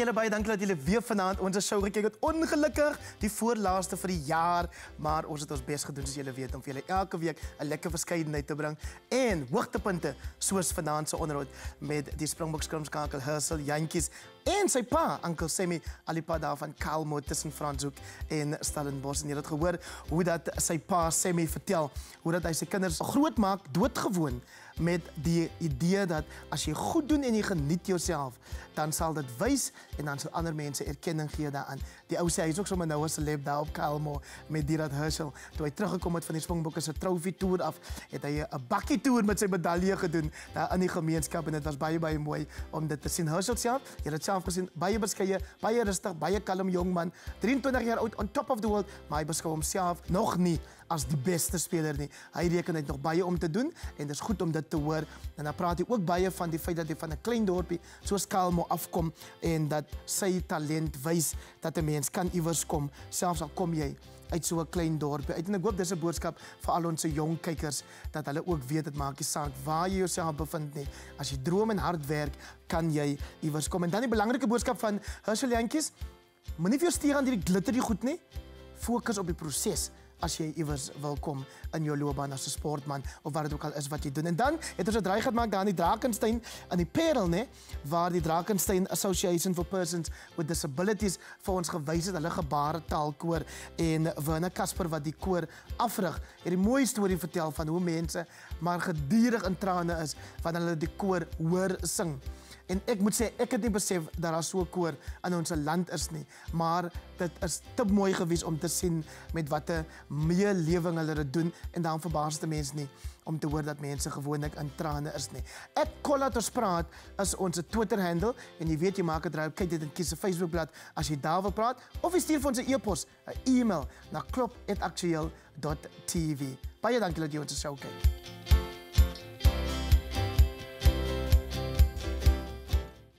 jullie baie dankie dat jullie weer vanavond onze show gekyk het. Ongelukkig die voorlaatste vir die jaar, maar ons het ons best gedoen soos jullie weet om vir jullie elke week een lekker verscheidenheid te brengen. En hoogtepunte soos vanavond se onderhoud met die Springbok skrimskakel Herschel Jantjies en sy pa, Ankel Semi Alipada van Kalmo tussen Franshoek en Stellenbosch. En jy het gehoor hoe dat sy pa Semi vertel, hoe dat hy sy kinders groot maak, doodgewoon met die idee dat als je goed doet en je geniet jezelf, dan zal dat wijs en dan zullen andere mensen erkenning geven daaraan. Die oude zei, hij is ook zomaar nou een celeb daar op Kalmo met die dat Herschel. Toen hij teruggekomen is van die Springbokke se trophy tour af, het hij een bakkie tour met zijn medaille gedaan daar in die gemeenschap. En het was baie mooi om dit te zien. Herschel zelf, je hebt het zelf gezien, baie bescheiden, baie rustig, baie kalm jongman. 23 jaar oud, on top of the world, maar hij beschouwt hemzelf nog niet als die beste speler. Nie. Hij rekent het nog baie om te doen en het is goed om dat te hoor. En dan praat hij ook baie van die feit dat hij van een klein dorpje zoals Kalmo afkomt en dat zijn talent wijst dat de mens kan iwers kom, zelfs al kom jij uit zo'n klein dorpje. En ik hoop dat is een boodschap voor al onze jongkijkers, dat hulle ook weet, het maak je saak waar je jezelf bevindt. Nee. Als je droom en hard werkt, kan jij iwers komen. En dan die belangrijke boodschap van Herschel Jantjies, maar niet veel stier aan die glitter die goed, nee. Focus op je proces. Als je iwers wil komen in je loopbaan als een sportman of waar het ook al is wat je doet. En dan het is een draai gemaakt aan die Drakenstein, aan die perel, nee, waar die Drakenstein Association for Persons with Disabilities voor ons gewys het, hulle gebarentaalkoor. En Werner Kasper wat die koor afrig, het die mooie story vertel van hoe mensen maar gedurig in tranen is wanneer hulle die koor hoor sing. En ik moet zeggen, ik het niet besef dat er zo'n koor in ons land is nie. Maar het is te mooi geweest om te zien met wat de meer leving hulle doen. En daarom verbaast de mens niet om te hoor dat mensen gewoon in tranen is nie. Ek Kollatus Praat is onze Twitter-handle. En je weet, je maakt het eruit. Kijk dit en kies een Facebookblad als je daarover praat. Of je stuurt onze e-post, een e-mail naar klop@actueel.tv. Baie dankie dat jy ons show kyk.